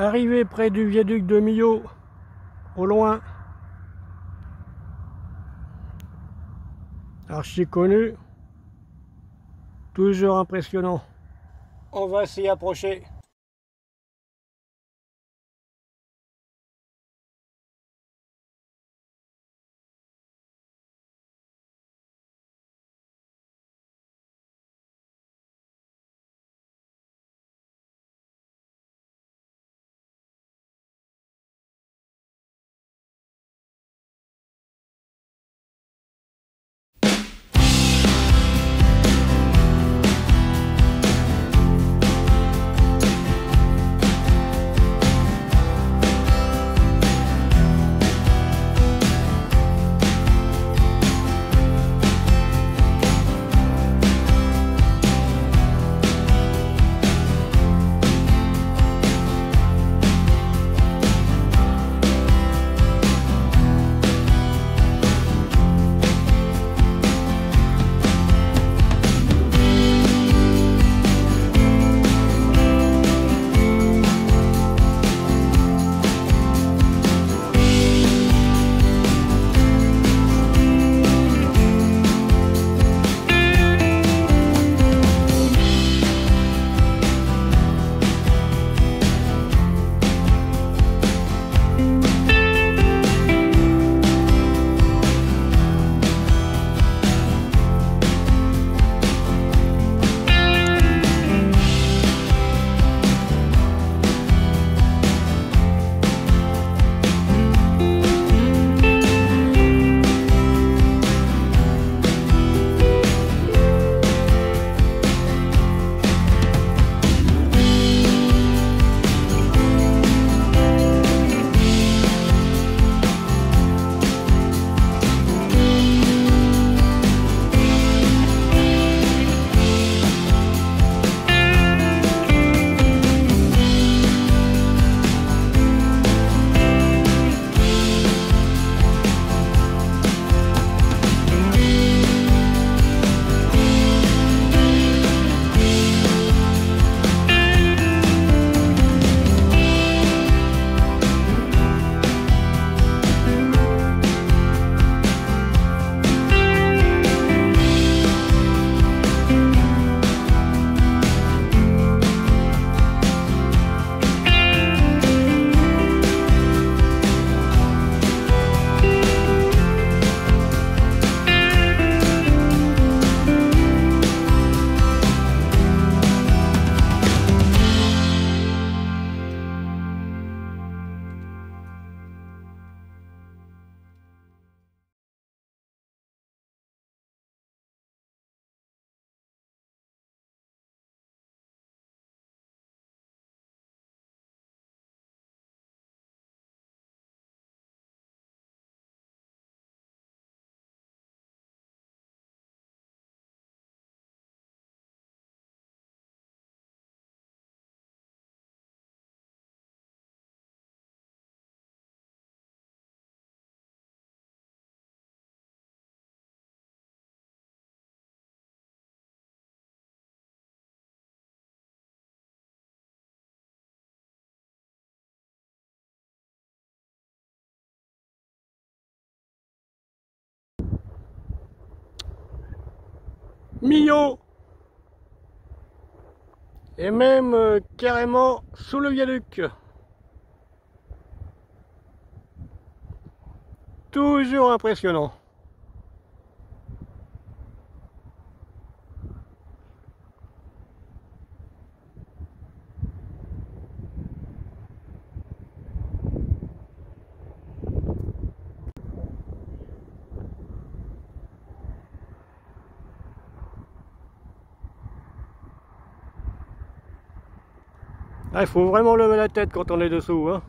Arrivé près du viaduc de Millau, au loin, archi connu, toujours impressionnant. On va s'y approcher. Millau et même carrément sous le viaduc. Toujours impressionnant. Ah, il faut vraiment lever la tête quand on est dessous, hein.